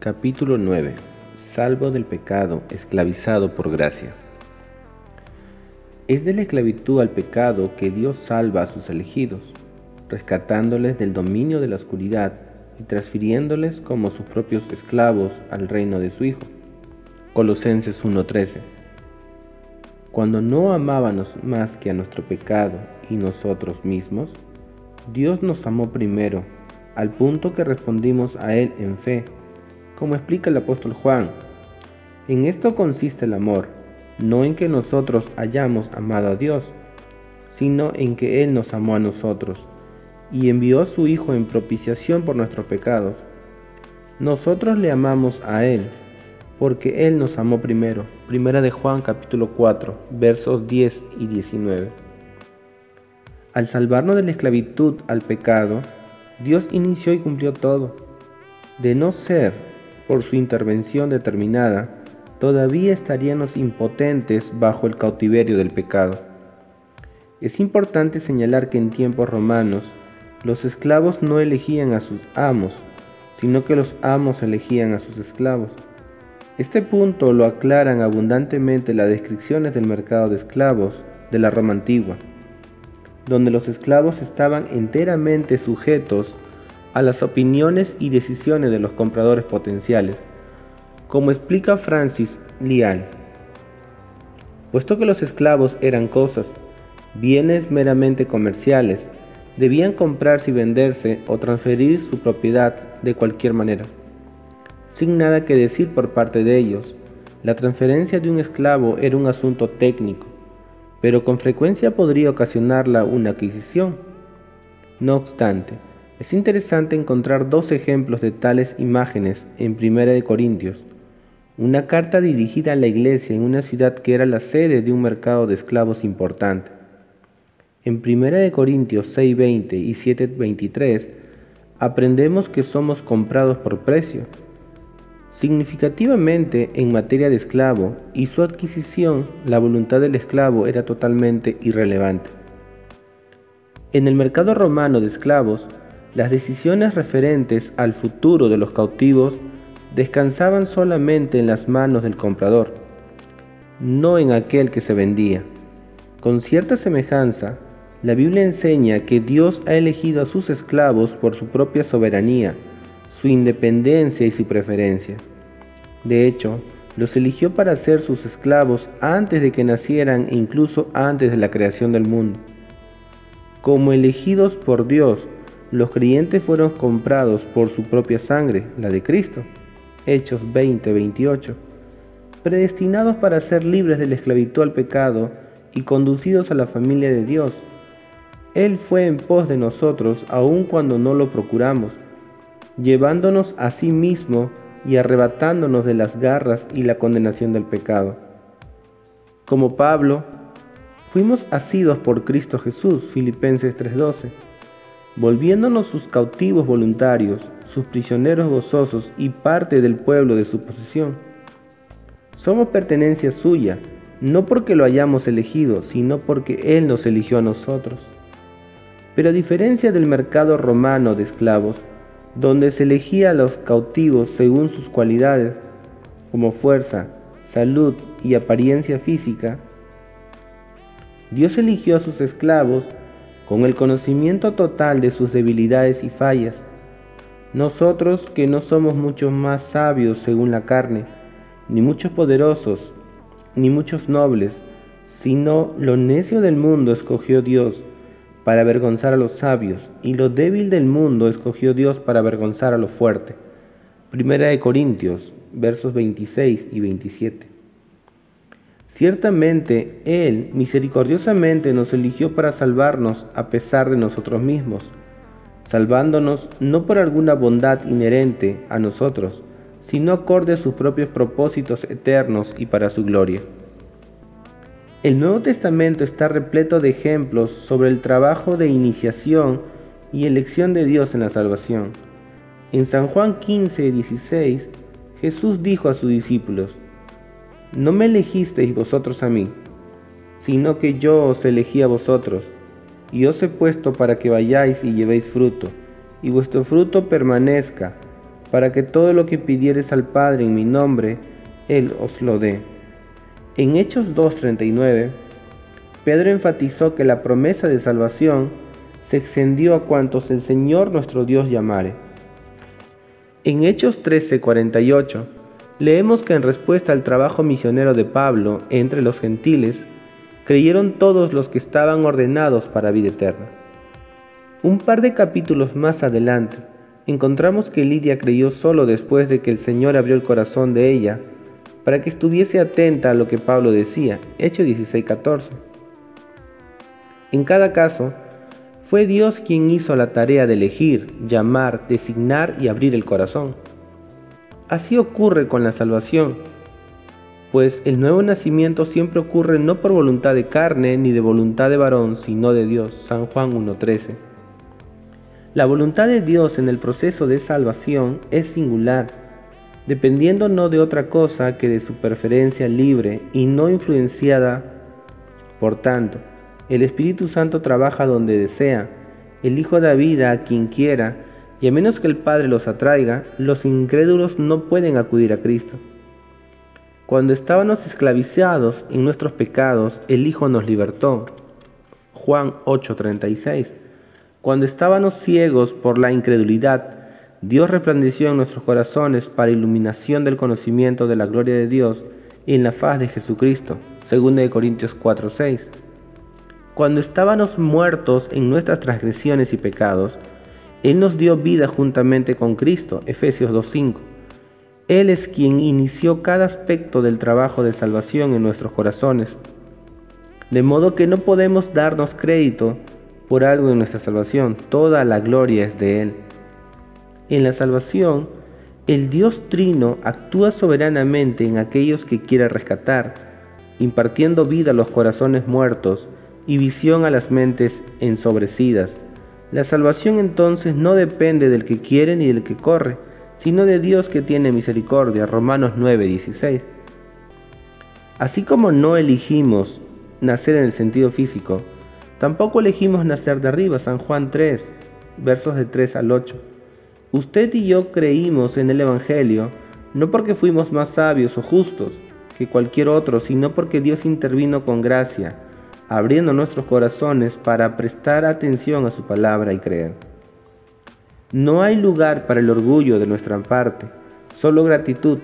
Capítulo 9. Salvo del pecado, esclavizado por gracia. Es de la esclavitud al pecado que Dios salva a sus elegidos, rescatándoles del dominio de la oscuridad y transfiriéndoles como sus propios esclavos al reino de su Hijo. Colosenses 1:13. Cuando no amábamos más que a nuestro pecado y nosotros mismos, Dios nos amó primero, al punto que respondimos a Él en fe, como explica el apóstol Juan. En esto consiste el amor, no en que nosotros hayamos amado a Dios, sino en que Él nos amó a nosotros, y envió a su Hijo en propiciación por nuestros pecados. Nosotros le amamos a Él, porque Él nos amó primero. Primera de Juan capítulo 4, versos 10 y 19. Al salvarnos de la esclavitud al pecado, Dios inició y cumplió todo. De no ser por su intervención determinada, todavía estaríamos impotentes bajo el cautiverio del pecado. Es importante señalar que en tiempos romanos, los esclavos no elegían a sus amos, sino que los amos elegían a sus esclavos. Este punto lo aclaran abundantemente las descripciones del mercado de esclavos de la Roma antigua, donde los esclavos estaban enteramente sujetos a las opiniones y decisiones de los compradores potenciales, como explica Francis Lial. Puesto que los esclavos eran cosas, bienes meramente comerciales, debían comprarse y venderse o transferir su propiedad de cualquier manera, sin nada que decir por parte de ellos. La transferencia de un esclavo era un asunto técnico, pero con frecuencia podría ocasionarla una adquisición. No obstante, es interesante encontrar dos ejemplos de tales imágenes en 1 Corintios, una carta dirigida a la iglesia en una ciudad que era la sede de un mercado de esclavos importante. En 1 Corintios 6:20 y 7:23 aprendemos que somos comprados por precio. Significativamente, en materia de esclavo y su adquisición, la voluntad del esclavo era totalmente irrelevante. En el mercado romano de esclavos, las decisiones referentes al futuro de los cautivos descansaban solamente en las manos del comprador, no en aquel que se vendía. Con cierta semejanza, la Biblia enseña que Dios ha elegido a sus esclavos por su propia soberanía, su independencia y su preferencia. De hecho, los eligió para ser sus esclavos antes de que nacieran e incluso antes de la creación del mundo. Como elegidos por Dios, los creyentes fueron comprados por su propia sangre, la de Cristo. Hechos 20:28. Predestinados para ser libres de la esclavitud al pecado y conducidos a la familia de Dios. Él fue en pos de nosotros aun cuando no lo procuramos, llevándonos a sí mismo y arrebatándonos de las garras y la condenación del pecado. Como Pablo, fuimos asidos por Cristo Jesús, Filipenses 3:12, volviéndonos sus cautivos voluntarios, sus prisioneros gozosos y parte del pueblo de su posesión. Somos pertenencia suya, no porque lo hayamos elegido, sino porque Él nos eligió a nosotros. Pero a diferencia del mercado romano de esclavos, donde se elegía a los cautivos según sus cualidades, como fuerza, salud y apariencia física, Dios eligió a sus esclavos con el conocimiento total de sus debilidades y fallas. Nosotros, que no somos muchos más sabios según la carne, ni muchos poderosos, ni muchos nobles, sino lo necio del mundo escogió Dios para avergonzar a los sabios, y lo débil del mundo escogió Dios para avergonzar a lo fuerte. Primera de Corintios, versos 26 y 27. Ciertamente, Él misericordiosamente nos eligió para salvarnos a pesar de nosotros mismos, salvándonos no por alguna bondad inherente a nosotros, sino acorde a sus propios propósitos eternos y para su gloria. El Nuevo Testamento está repleto de ejemplos sobre el trabajo de iniciación y elección de Dios en la salvación. En San Juan 15:16, Jesús dijo a sus discípulos: «No me elegisteis vosotros a mí, sino que yo os elegí a vosotros, y os he puesto para que vayáis y llevéis fruto, y vuestro fruto permanezca, para que todo lo que pidieres al Padre en mi nombre, Él os lo dé. En Hechos 2:39, Pedro enfatizó que la promesa de salvación se extendió a cuantos el Señor nuestro Dios llamare. En Hechos 13:48, leemos que en respuesta al trabajo misionero de Pablo entre los gentiles, creyeron todos los que estaban ordenados para vida eterna. Un par de capítulos más adelante, encontramos que Lidia creyó solo después de que el Señor abrió el corazón de ella para que estuviese atenta a lo que Pablo decía, Hechos 16:14. En cada caso, fue Dios quien hizo la tarea de elegir, llamar, designar y abrir el corazón. Así ocurre con la salvación, pues el nuevo nacimiento siempre ocurre no por voluntad de carne ni de voluntad de varón, sino de Dios, San Juan 1:13. La voluntad de Dios en el proceso de salvación es singular, dependiendo no de otra cosa que de su preferencia libre y no influenciada. Por tanto, el Espíritu Santo trabaja donde desea, elige da vida a quien quiera, y a menos que el Padre los atraiga, los incrédulos no pueden acudir a Cristo. Cuando estábamos esclavizados en nuestros pecados, el Hijo nos libertó. Juan 8:36. Cuando estábamos ciegos por la incredulidad, Dios resplandeció en nuestros corazones para iluminación del conocimiento de la gloria de Dios en la faz de Jesucristo. 2 Corintios 4:6. Cuando estábamos muertos en nuestras transgresiones y pecados, Él nos dio vida juntamente con Cristo, Efesios 2:5. Él es quien inició cada aspecto del trabajo de salvación en nuestros corazones, de modo que no podemos darnos crédito por algo en nuestra salvación, toda la gloria es de Él. En la salvación, el Dios Trino actúa soberanamente en aquellos que quiere rescatar, impartiendo vida a los corazones muertos y visión a las mentes ensobrecidas. La salvación entonces no depende del que quiere ni del que corre, sino de Dios que tiene misericordia, Romanos 9:16. Así como no elegimos nacer en el sentido físico, tampoco elegimos nacer de arriba, San Juan 3, versos de 3 al 8. Usted y yo creímos en el Evangelio, no porque fuimos más sabios o justos que cualquier otro, sino porque Dios intervino con gracia, abriendo nuestros corazones para prestar atención a su palabra y creer. No hay lugar para el orgullo de nuestra parte, solo gratitud.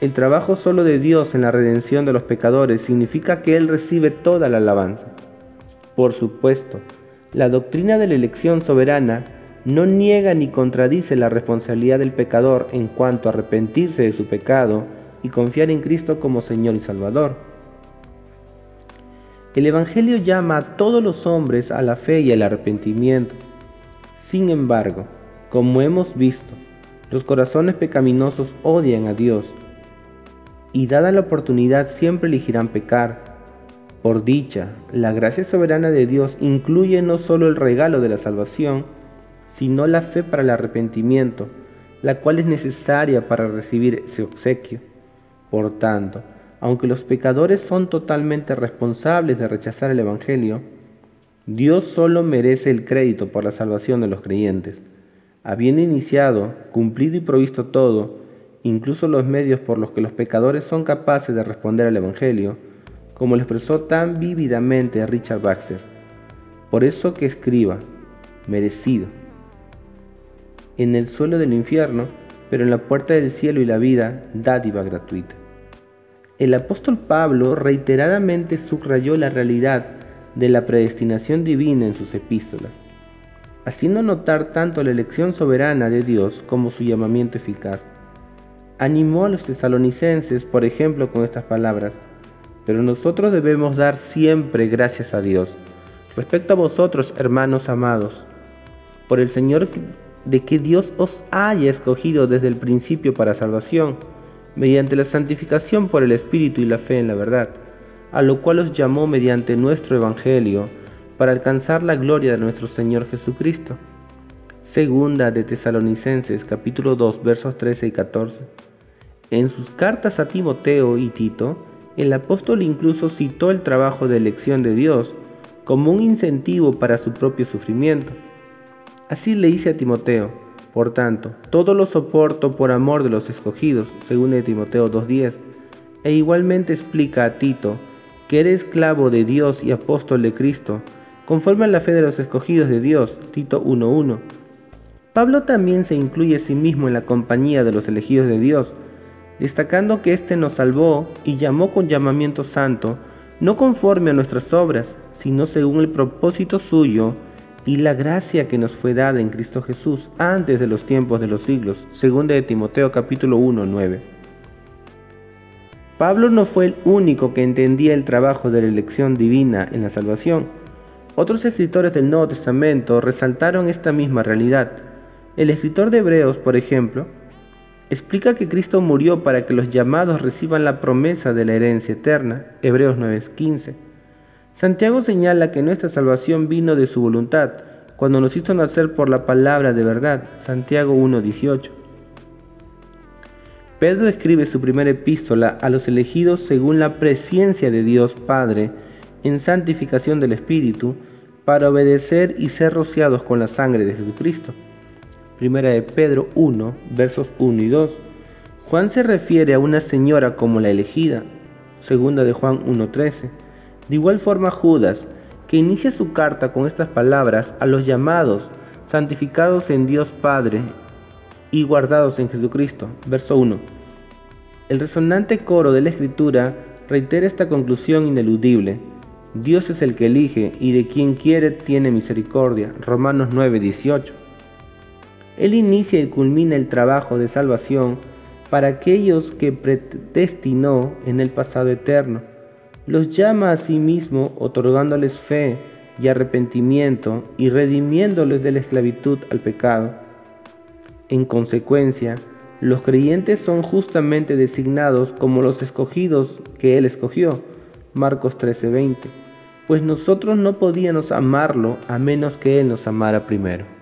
El trabajo solo de Dios en la redención de los pecadores significa que Él recibe toda la alabanza. Por supuesto, la doctrina de la elección soberana no niega ni contradice la responsabilidad del pecador en cuanto a arrepentirse de su pecado y confiar en Cristo como Señor y Salvador. El Evangelio llama a todos los hombres a la fe y al arrepentimiento. Sin embargo, como hemos visto, los corazones pecaminosos odian a Dios y dada la oportunidad siempre elegirán pecar. Por dicha, la gracia soberana de Dios incluye no solo el regalo de la salvación, sino la fe para el arrepentimiento, la cual es necesaria para recibir ese obsequio. Por tanto, aunque los pecadores son totalmente responsables de rechazar el Evangelio, Dios solo merece el crédito por la salvación de los creyentes. Habiendo iniciado, cumplido y provisto todo, incluso los medios por los que los pecadores son capaces de responder al Evangelio, como lo expresó tan vívidamente Richard Baxter. Por eso que escriba, merecido. En el suelo del infierno, pero en la puerta del cielo y la vida, dádiva gratuita. El apóstol Pablo reiteradamente subrayó la realidad de la predestinación divina en sus epístolas, haciendo notar tanto la elección soberana de Dios como su llamamiento eficaz. Animó a los tesalonicenses, por ejemplo, con estas palabras: pero nosotros debemos dar siempre gracias a Dios, respecto a vosotros, hermanos amados, por el Señor, de que Dios os haya escogido desde el principio para salvación, mediante la santificación por el Espíritu y la fe en la verdad, a lo cual os llamó mediante nuestro Evangelio, para alcanzar la gloria de nuestro Señor Jesucristo. Segunda de Tesalonicenses, capítulo 2, versos 13 y 14. En sus cartas a Timoteo y Tito, el apóstol incluso citó el trabajo de elección de Dios como un incentivo para su propio sufrimiento. Así le dice a Timoteo: Por tanto, todo lo soporto por amor de los escogidos, según Timoteo 2:10, e igualmente explica a Tito que eres esclavo de Dios y apóstol de Cristo, conforme a la fe de los escogidos de Dios, Tito 1:1. Pablo también se incluye a sí mismo en la compañía de los elegidos de Dios, destacando que éste nos salvó y llamó con llamamiento santo, no conforme a nuestras obras, sino según el propósito suyo y la gracia que nos fue dada en Cristo Jesús antes de los tiempos de los siglos, segunda de Timoteo capítulo 1, 9. Pablo no fue el único que entendía el trabajo de la elección divina en la salvación. Otros escritores del Nuevo Testamento resaltaron esta misma realidad. El escritor de Hebreos, por ejemplo, explica que Cristo murió para que los llamados reciban la promesa de la herencia eterna, Hebreos 9:15. Santiago señala que nuestra salvación vino de su voluntad, cuando nos hizo nacer por la palabra de verdad, Santiago 1:18. Pedro escribe su primera epístola a los elegidos según la presciencia de Dios Padre, en santificación del Espíritu, para obedecer y ser rociados con la sangre de Jesucristo. Primera de Pedro 1, versos 1 y 2. Juan se refiere a una señora como la elegida, segunda de Juan 1:13. De igual forma Judas, que inicia su carta con estas palabras a los llamados, santificados en Dios Padre y guardados en Jesucristo, verso 1. El resonante coro de la Escritura reitera esta conclusión ineludible: Dios es el que elige y de quien quiere tiene misericordia, Romanos 9:18. Él inicia y culmina el trabajo de salvación para aquellos que predestinó en el pasado eterno. Los llama a sí mismo otorgándoles fe y arrepentimiento y redimiéndoles de la esclavitud al pecado. En consecuencia, los creyentes son justamente designados como los escogidos que Él escogió, Marcos 13:20, pues nosotros no podíamos amarlo a menos que Él nos amara primero.